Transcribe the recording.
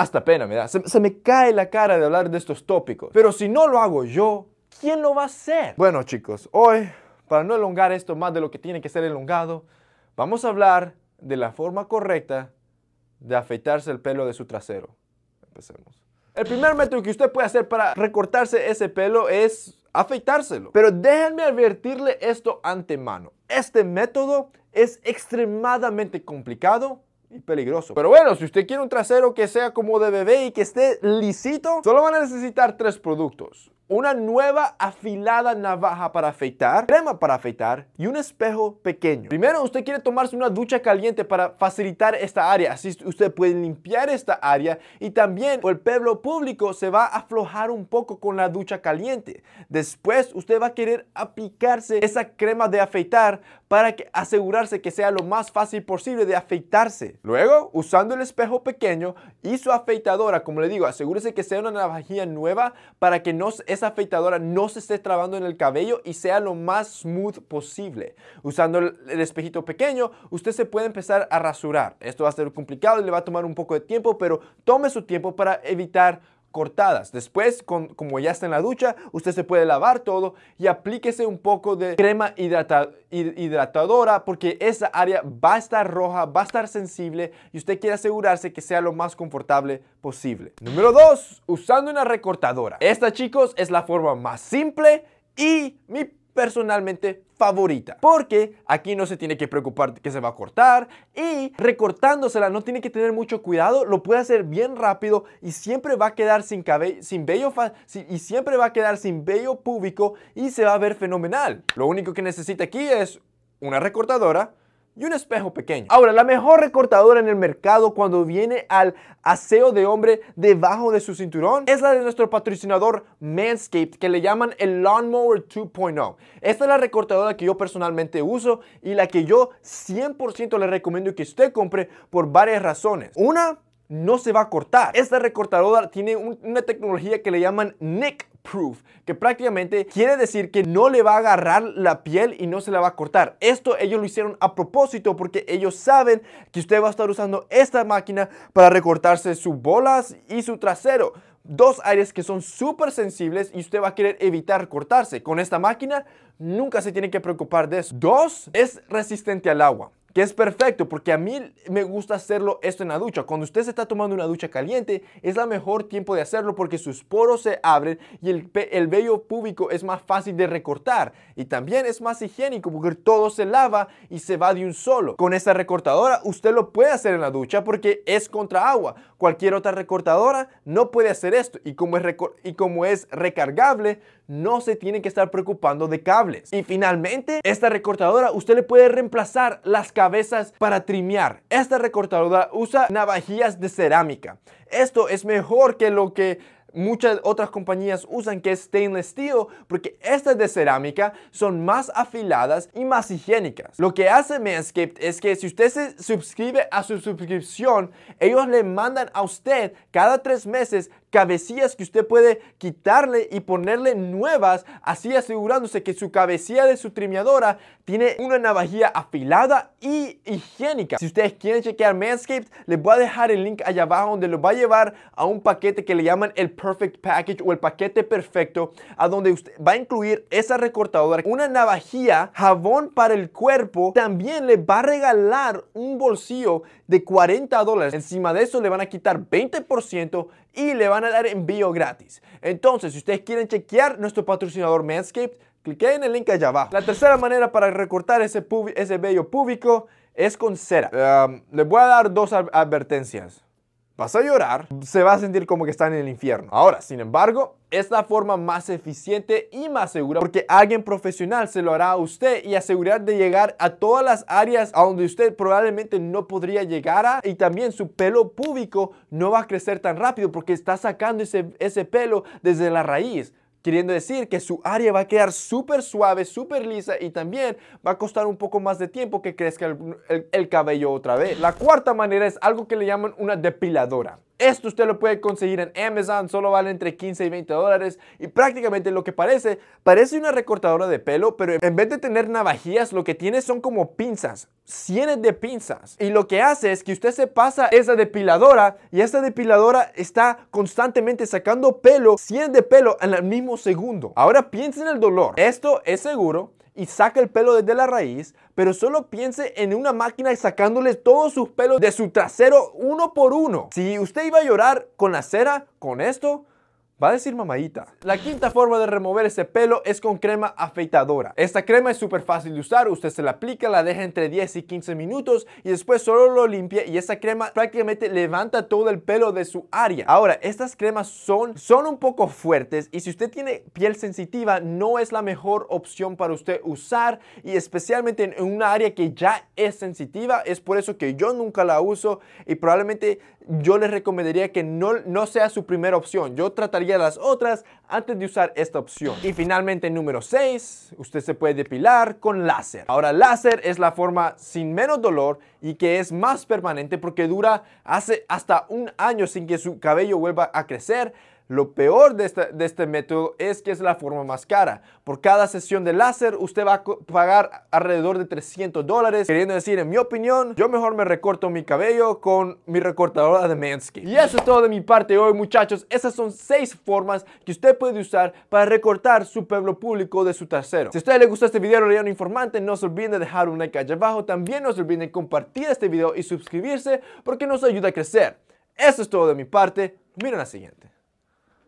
Hasta pena me da, se me cae la cara de hablar de estos tópicos. Pero si no lo hago yo, ¿quién lo va a hacer? Bueno chicos, hoy, para no elongar esto más de lo que tiene que ser elongado, vamos a hablar de la forma correcta de afeitarse el pelo de su trasero. Empecemos. El primer método que usted puede hacer para recortarse ese pelo es afeitárselo. Pero déjenme advertirle esto antemano. Este método es extremadamente complicado y peligroso. Pero bueno, si usted quiere un trasero que sea como de bebé y que esté lisito, solo van a necesitar 3 productos. Una nueva afilada navaja para afeitar, crema para afeitar y un espejo pequeño. Primero, usted quiere tomarse una ducha caliente para facilitar esta área. Así usted puede limpiar esta área y también el pelo público se va a aflojar un poco con la ducha caliente. Después, usted va a querer aplicarse esa crema de afeitar para asegurarse que sea lo más fácil posible de afeitarse. Luego, usando el espejo pequeño y su afeitadora, como le digo, asegúrese que sea una navajilla nueva para que no se... esa afeitadora no se esté trabando en el cabello y sea lo más smooth posible. Usando el espejito pequeño, usted se puede empezar a rasurar. Esto va a ser complicado y le va a tomar un poco de tiempo, pero tome su tiempo para evitar cortadas. Después, como ya está en la ducha, usted se puede lavar todo y aplíquese un poco de crema hidratadora porque esa área va a estar roja, va a estar sensible y usted quiere asegurarse que sea lo más confortable posible. Número 2, usando una recortadora. Esta, chicos, es la forma más simple y mi personalmente favorita, porque aquí no se tiene que preocupar que se va a cortar y recortándosela no tiene que tener mucho cuidado, lo puede hacer bien rápido y siempre va a quedar sin cabello, siempre va a quedar sin vello púbico y se va a ver fenomenal. Lo único que necesita aquí es una recortadora y un espejo pequeño. Ahora, la mejor recortadora en el mercado cuando viene al aseo de hombre debajo de su cinturón es la de nuestro patrocinador Manscaped, que le llaman el Lawnmower 2.0. Esta es la recortadora que yo personalmente uso y la que yo 100% le recomiendo que usted compre por varias razones. Una, no se va a cortar. Esta recortadora tiene una tecnología que le llaman Nick Proof, que prácticamente quiere decir que no le va a agarrar la piel y no se la va a cortar. Esto ellos lo hicieron a propósito porque ellos saben que usted va a estar usando esta máquina para recortarse sus bolas y su trasero. 2 áreas que son súper sensibles y usted va a querer evitar cortarse. Con esta máquina nunca se tiene que preocupar de eso. 2, es resistente al agua, que es perfecto porque a mí me gusta hacerlo esto en la ducha. Cuando usted se está tomando una ducha caliente, es el mejor tiempo de hacerlo porque sus poros se abren y el vello púbico es más fácil de recortar. Y también es más higiénico porque todo se lava y se va de un solo. Con esta recortadora usted lo puede hacer en la ducha porque es contra agua. Cualquier otra recortadora no puede hacer esto. Y como es recargable, no se tiene que estar preocupando de cables. Y finalmente, esta recortadora usted le puede reemplazar las cabezas para trimear. Esta recortadora usa navajillas de cerámica. Esto es mejor que lo que muchas otras compañías usan, que es stainless steel, porque estas de cerámica son más afiladas y más higiénicas. Lo que hace Manscaped es que si usted se suscribe a su suscripción, ellos le mandan a usted cada 3 meses cabecillas que usted puede quitarle y ponerle nuevas, así asegurándose que su cabecilla de su trimeadora tiene una navajilla afilada y higiénica. Si ustedes quieren chequear Manscaped, les voy a dejar el link allá abajo donde los va a llevar a un paquete que le llaman el Perfect Package o el paquete perfecto, a donde usted va a incluir esa recortadora, una navajilla, jabón para el cuerpo. También le va a regalar un bolsillo de $40. Encima de eso le van a quitar 20% y le van a dar envío gratis. Entonces, si ustedes quieren chequear nuestro patrocinador Manscaped, cliquen en el link allá abajo. La tercera manera para recortar ese vello púbico es con cera. Les voy a dar 2 advertencias. Vas a llorar, se va a sentir como que está en el infierno. Ahora, sin embargo, es la forma más eficiente y más segura porque alguien profesional se lo hará a usted y asegurar de llegar a todas las áreas a donde usted probablemente no podría llegar a, y también su pelo púbico no va a crecer tan rápido porque está sacando ese pelo desde la raíz. Queriendo decir que su área va a quedar súper suave, súper lisa y también va a costar un poco más de tiempo que crezca el cabello otra vez. La cuarta manera es algo que le llaman una depiladora. Esto usted lo puede conseguir en Amazon, solo vale entre 15 y 20 dólares y prácticamente lo que parece una recortadora de pelo, pero en vez de tener navajillas, lo que tiene son como pinzas, cientos de pinzas. Y lo que hace es que usted se pasa esa depiladora y esta depiladora está constantemente sacando pelo, cientos de pelo en el mismo segundo. Ahora piensa en el dolor. Esto es seguro y saca el pelo desde la raíz, pero solo piense en una máquina sacándole todos sus pelos de su trasero uno por uno. Si usted iba a llorar con la cera, con esto va a decir mamadita. La quinta forma de remover ese pelo es con crema afeitadora. Esta crema es súper fácil de usar. Usted se la aplica, la deja entre 10 y 15 minutos y después solo lo limpia y esa crema prácticamente levanta todo el pelo de su área. Ahora, estas cremas son un poco fuertes y si usted tiene piel sensitiva no es la mejor opción para usted usar, y especialmente en una área que ya es sensitiva. Es por eso que yo nunca la uso y probablemente yo les recomendaría que no sea su primera opción. Yo trataría las otras antes de usar esta opción. Y finalmente, número 6, usted se puede depilar con láser. Ahora, láser es la forma sin menos dolor y que es más permanente porque dura hasta un año sin que su cabello vuelva a crecer. Lo peor de este método es que es la forma más cara. Por cada sesión de láser usted va a pagar alrededor de 300 dólares. Queriendo decir, en mi opinión, yo mejor me recorto mi cabello con mi recortadora de Manscaped. Y eso es todo de mi parte hoy, muchachos. Esas son 6 formas que usted puede usar para recortar su pelo público de su trasero. Si a ustedes les gustó este video, lo informante, no se olviden de dejar un like allá abajo. También no se olviden de compartir este video y suscribirse porque nos ayuda a crecer. Eso es todo de mi parte. Miren la siguiente.